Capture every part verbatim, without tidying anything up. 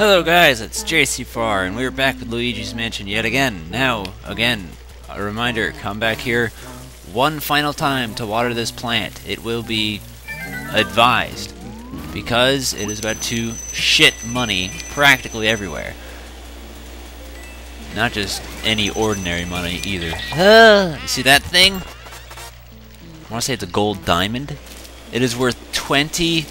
Hello guys, it's J C four R, and we're back with Luigi's Mansion yet again. Now, again, a reminder, come back here one final time to water this plant. It will be advised, because it is about to shit money practically everywhere. Not just any ordinary money, either. Ah, you see that thing? I want to say it's a gold diamond. It is worth twenty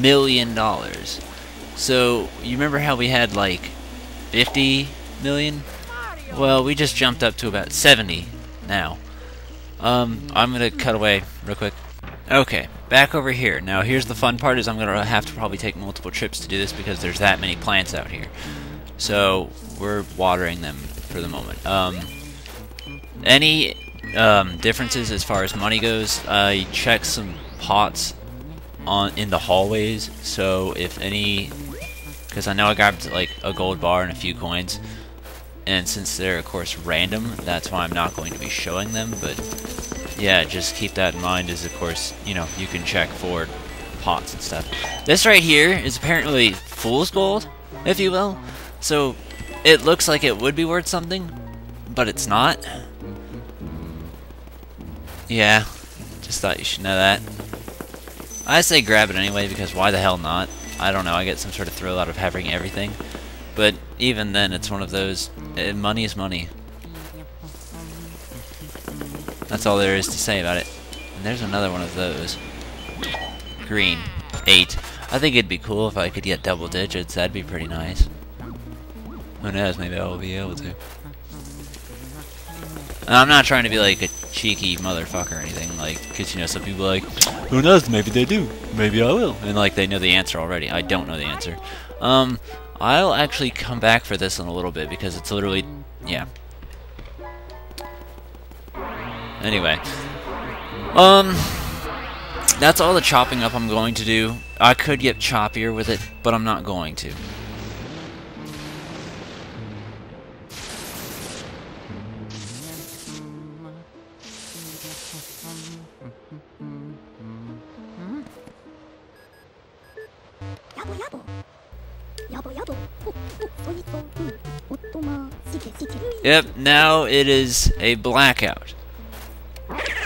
million dollars. So, you remember how we had, like, fifty million? Well, we just jumped up to about seventy now. Um, I'm gonna cut away real quick. Okay, back over here. Now, here's the fun part, is I'm gonna have to probably take multiple trips to do this because there's that many plants out here. So, we're watering them for the moment. Um, any um, differences as far as money goes? I checked some pots on in the hallways, so if any... Because I know I grabbed like a gold bar and a few coins, and since they're of course random, that's why I'm not going to be showing them. But yeah, just keep that in mind. Is of course, you know, you can check for pots and stuff. This right here is apparently fool's gold, if you will. So it looks like it would be worth something, but it's not. Yeah, just thought you should know that. I say grab it anyway, because why the hell not? I don't know, I get some sort of thrill out of having everything. But even then, it's one of those, uh, money is money. That's all there is to say about it. And there's another one of those. Green. Eight. I think it'd be cool if I could get double digits, that'd be pretty nice. Who knows, maybe I'll be able to. And I'm not trying to be like a cheeky motherfucker or anything, like, because, you know, some people are like, who knows, maybe they do, maybe I will, and like they know the answer already. I don't know the answer. um I'll actually come back for this in a little bit, because it's literally, yeah, anyway, um that's all the chopping up I'm going to do. I could get choppier with it, but I'm not going to. Yep, now it is a blackout.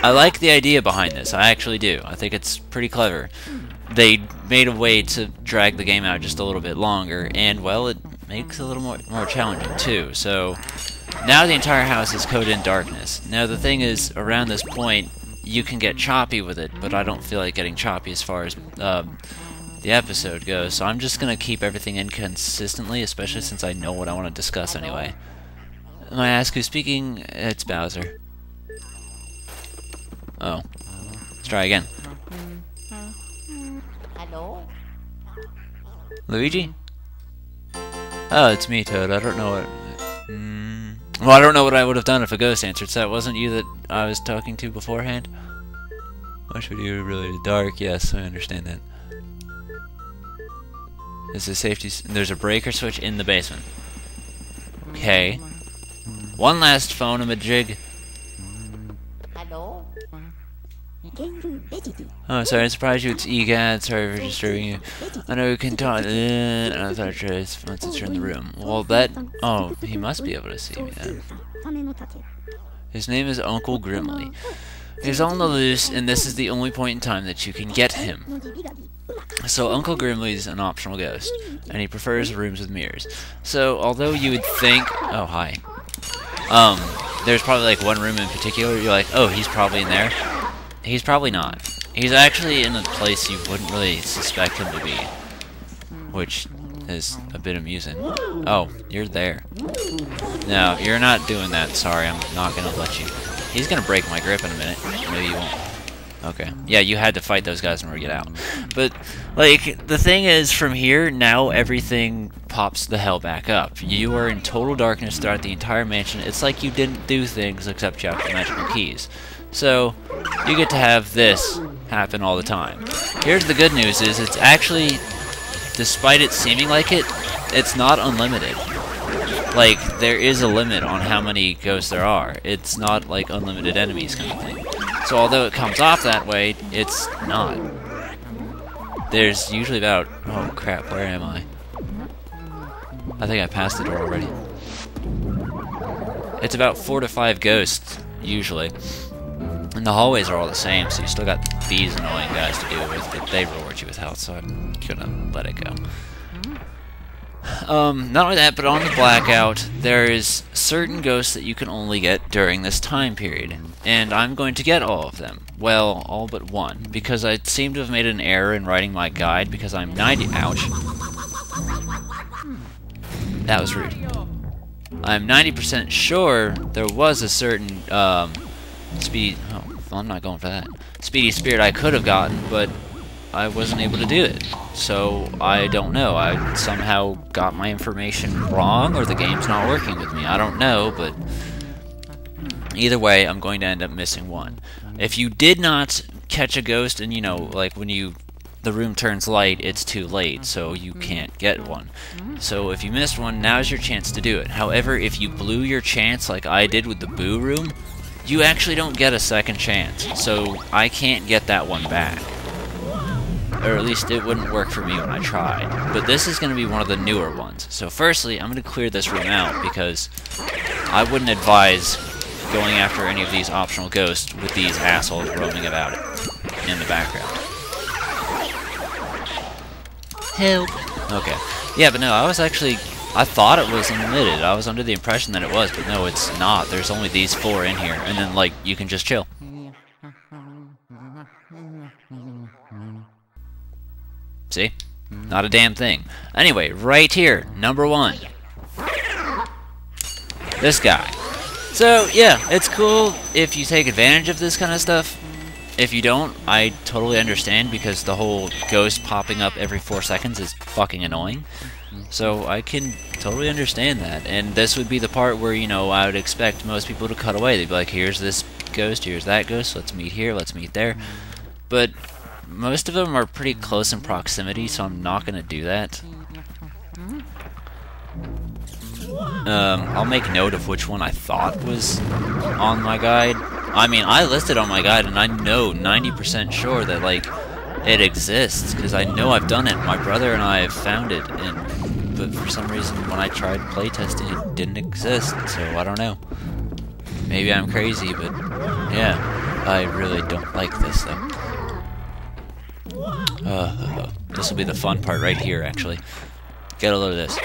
I like the idea behind this, I actually do. I think it's pretty clever. They made a way to drag the game out just a little bit longer, and, well, it makes it a little more, more challenging, too. So, now the entire house is coated in darkness. Now, the thing is, around this point, you can get choppy with it, but I don't feel like getting choppy as far as um, the episode goes, so I'm just gonna keep everything in consistently, especially since I know what I want to discuss anyway. I ask who's speaking? It's Bowser. Oh. Let's try again. Hello? Luigi? Oh, it's me, Toad. I don't know what... Mm. Well, I don't know what I would have done if a ghost answered, so that wasn't you that I was talking to beforehand? Why should you really dark? Yes, I understand that. Is the safety... S There's a breaker switch in the basement. Okay. One last phone and a jig. Hello? Oh, sorry, I surprised you. It's E. Gadd. Sorry for disturbing you. I know you can talk. Uh, I thought I tried once to turn the room. Well, that... Oh, he must be able to see me then. His name is Uncle Grimmly. He's on the loose, and this is the only point in time that you can get him. So Uncle Grimmly's an optional ghost, and he prefers rooms with mirrors. So, although you would think... Oh, hi. Um, there's probably like one room in particular, you're like, oh, he's probably in there. He's probably not. He's actually in a place you wouldn't really suspect him to be, which is a bit amusing. Oh, you're there. No, you're not doing that, sorry, I'm not gonna let you. He's gonna break my grip in a minute, maybe you won't. Okay, yeah, you had to fight those guys in order to get out. But, like, the thing is, from here, now everything pops the hell back up. You are in total darkness throughout the entire mansion. It's like you didn't do things except you have the magical keys. So, you get to have this happen all the time. Here's the good news, is it's actually, despite it seeming like it, it's not unlimited. Like, there is a limit on how many ghosts there are. It's not, like, unlimited enemies kind of thing. So although it comes off that way, it's not. There's usually about... Oh crap, where am I? I think I passed the door already. It's about four to five ghosts, usually. And the hallways are all the same, so you still got these annoying guys to deal with, but they reward you with health, so I couldn't let it go. Um, not only that, but on the blackout, there is certain ghosts that you can only get during this time period. And I'm going to get all of them. Well, all but one, because I seem to have made an error in writing my guide, because I'm ninety- ouch. That was rude. I'm ninety percent sure there was a certain, um, speed... Oh, well, I'm not going for that. Speedy Spirit I could have gotten, but I wasn't able to do it. So, I don't know. I somehow got my information wrong, or the game's not working with me. I don't know, but... either way, I'm going to end up missing one. If you did not catch a ghost, and you know, like, when you... the room turns light, it's too late, so you can't get one. So if you missed one, now's your chance to do it. However, if you blew your chance like I did with the Boo Room, you actually don't get a second chance, so I can't get that one back. Or at least it wouldn't work for me when I tried. But this is going to be one of the newer ones. So firstly, I'm going to clear this room out, because I wouldn't advise going after any of these optional ghosts with these assholes roaming about it in the background. Help. Okay. Yeah, but no, I was actually... I thought it was unlimited. I was under the impression that it was, but no, it's not. There's only these four in here, and then, like, you can just chill. See? Not a damn thing. Anyway, right here, number one. This guy. So, yeah, it's cool if you take advantage of this kind of stuff. If you don't, I totally understand, because the whole ghost popping up every four seconds is fucking annoying. So I can totally understand that. And this would be the part where, you know, I would expect most people to cut away. They'd be like, here's this ghost, here's that ghost, let's meet here, let's meet there. But most of them are pretty close in proximity, so I'm not going to do that. Um, I'll make note of which one I thought was on my guide. I mean, I listed on my guide, and I know ninety percent sure that, like, it exists, because I know I've done it. My brother and I have found it, and but for some reason, when I tried playtesting, it didn't exist, so I don't know. Maybe I'm crazy, but, yeah, I really don't like this, though. Uh, this will be the fun part right here, actually. Get a load of this.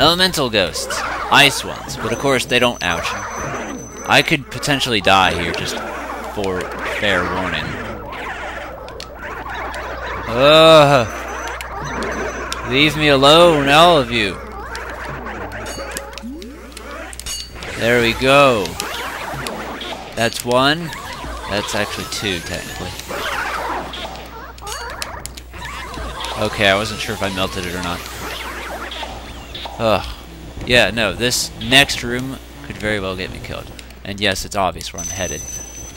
Elemental ghosts. Ice ones, but of course, they don't ouch. I could potentially die here, just for fair warning. Ugh! Leave me alone, all of you! There we go! That's one. That's actually two, technically. Okay, I wasn't sure if I melted it or not. Ugh. Yeah, no, this next room could very well get me killed. And yes, it's obvious where I'm headed.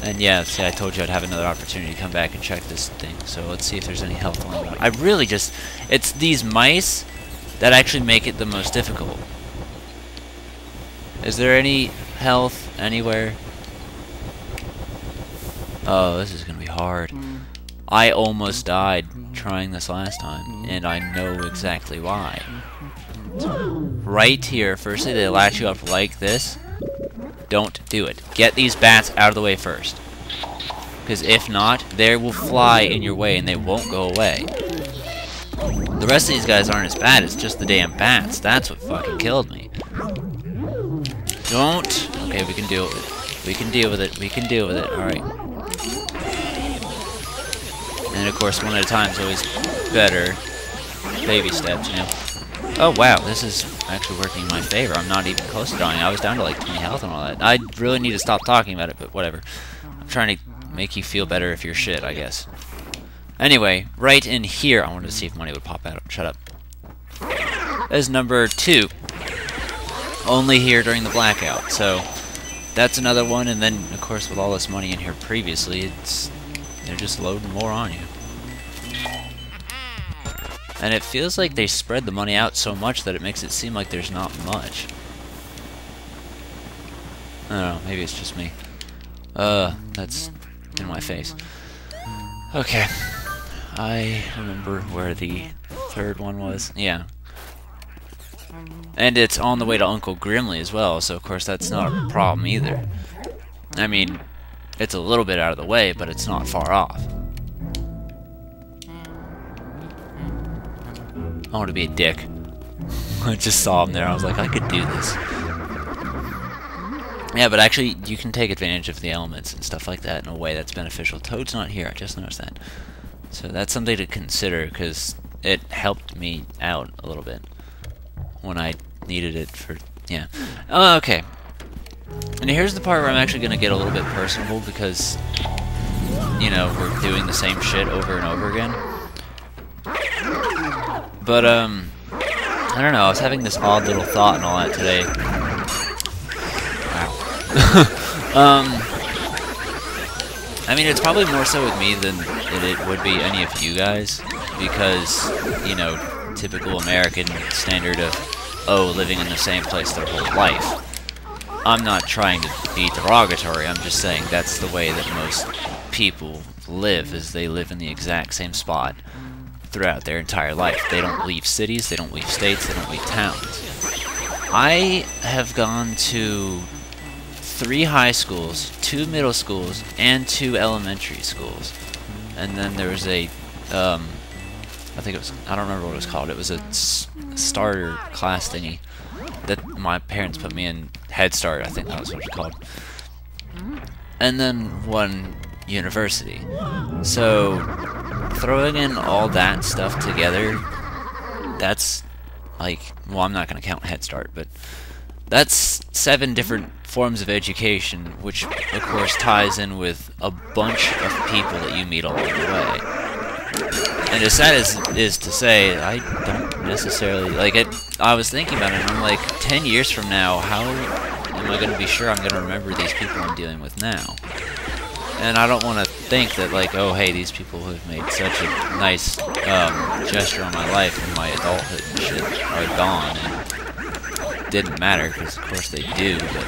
And yeah, see, I told you I'd have another opportunity to come back and check this thing. So let's see if there's any health on it. I really just... it's these mice that actually make it the most difficult. Is there any health anywhere? Oh, this is going to be hard. I almost died trying this last time, and I know exactly why. Right here, firstly, they latch you up like this. Don't do it. Get these bats out of the way first. Because if not, they will fly in your way and they won't go away. The rest of these guys aren't as bad, it's just the damn bats. That's what fucking killed me. Don't... okay, we can deal with it. We can deal with it. We can deal with it. Alright. And of course, one at a time is always better. Baby steps, you know. Oh wow, this is actually working in my favor. I'm not even close to dying. I was down to like twenty health and all that. I really need to stop talking about it, but whatever. I'm trying to make you feel better if you're shit, I guess. Anyway, right in here, I wanted to see if money would pop out. Shut up. As number two. Only here during the blackout, so that's another one. And then, of course, with all this money in here previously, it's they're just loading more on you. And it feels like they spread the money out so much that it makes it seem like there's not much. I don't know, maybe it's just me. Uh, that's in my face. Okay. I remember where the third one was. Yeah. And it's on the way to Uncle Grimmly as well, so of course that's not a problem either. I mean, it's a little bit out of the way, but it's not far off. I want to be a dick. I just saw him there, I was like, I could do this. Yeah, but actually, you can take advantage of the elements and stuff like that in a way that's beneficial. Toad's not here, I just noticed that. So that's something to consider, because it helped me out a little bit when I needed it for, yeah. Oh, okay. And here's the part where I'm actually going to get a little bit personable, because, you know, we're doing the same shit over and over again. But, um, I don't know, I was having this odd little thought and all that today. Wow. um... I mean, it's probably more so with me than it would be any of you guys, because, you know, typical American standard of, oh, living in the same place their whole life. I'm not trying to be derogatory, I'm just saying that's the way that most people live, is they live in the exact same spot throughout their entire life. They don't leave cities, they don't leave states, they don't leave towns. I have gone to three high schools, two middle schools, and two elementary schools. And then there was a, um, I think it was, I don't remember what it was called. It was a s starter class thingy that my parents put me in. Head Start, I think that was what it was called. And then one university. So, throwing in all that stuff together, that's like, well, I'm not going to count Head Start, but that's seven different forms of education, which of course ties in with a bunch of people that you meet along the way. And as sad as it is to say, I don't necessarily, like, it, I was thinking about it, and I'm like, ten years from now, how am I going to be sure I'm going to remember these people I'm dealing with now? And I don't want to think that, like, oh, hey, these people who have made such a nice um, gesture on my life and my adulthood and shit are gone, and didn't matter, because of course they do, but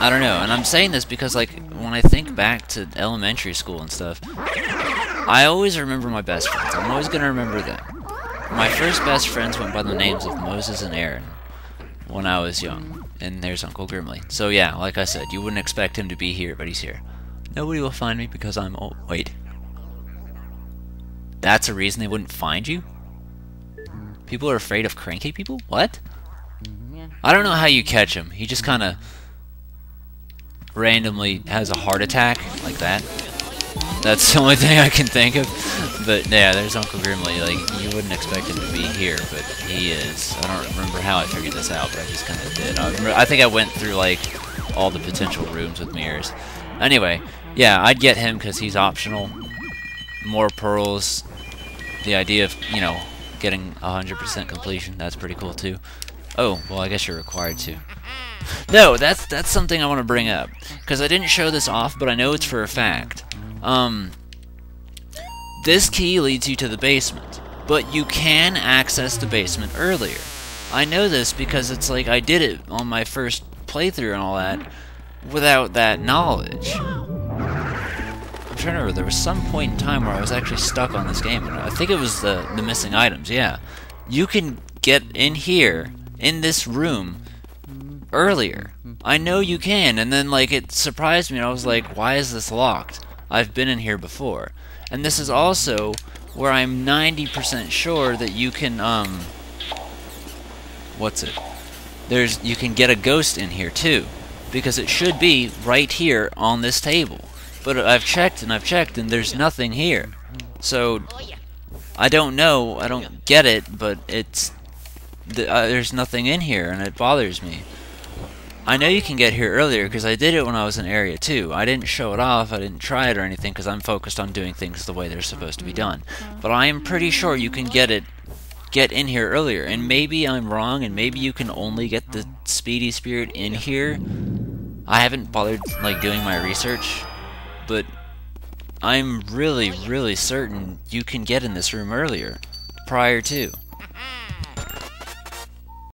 I don't know, and I'm saying this because, like, when I think back to elementary school and stuff, I always remember my best friends. I'm always gonna remember them. My first best friends went by the names of Moses and Aaron when I was young, and there's Uncle Grimmly. So yeah, like I said, you wouldn't expect him to be here, but he's here. Nobody will find me because I'm old. Wait. That's a reason they wouldn't find you? People are afraid of cranky people? What? I don't know how you catch him. He just kinda randomly has a heart attack like that. That's the only thing I can think of. But yeah, there's Uncle Grimmly. Like, you wouldn't expect him to be here, but he is. I don't remember how I figured this out, but I just kind of did. I, remember, I think I went through like all the potential rooms with mirrors. Anyway, yeah, I'd get him because he's optional. More pearls. The idea of, you know, getting one hundred percent completion, that's pretty cool too. Oh, well, I guess you're required to. No, that's that's something I want to bring up, because I didn't show this off, but I know it's for a fact. Um, this key leads you to the basement, but you can access the basement earlier. I know this because it's like I did it on my first playthrough and all that without that knowledge. I'm trying to remember, there was some point in time where I was actually stuck on this game, and I think it was the, the missing items, yeah. You can get in here, in this room, earlier. I know you can, and then, like, it surprised me, and I was like, why is this locked? I've been in here before. And this is also where I'm ninety percent sure that you can, um... what's it? There's, you can get a ghost in here, too. Because it should be right here on this table. But I've checked, and I've checked, and there's nothing here. So, I don't know, I don't get it, but it's... Th uh, there's nothing in here, and it bothers me. I know you can get here earlier, because I did it when I was in Area two. I didn't show it off, I didn't try it or anything, because I'm focused on doing things the way they're supposed to be done. But I am pretty sure you can get it, get in here earlier, and maybe I'm wrong, and maybe you can only get the Speedy Spirit in here. I haven't bothered, like, doing my research, but I'm really, really certain you can get in this room earlier, prior to.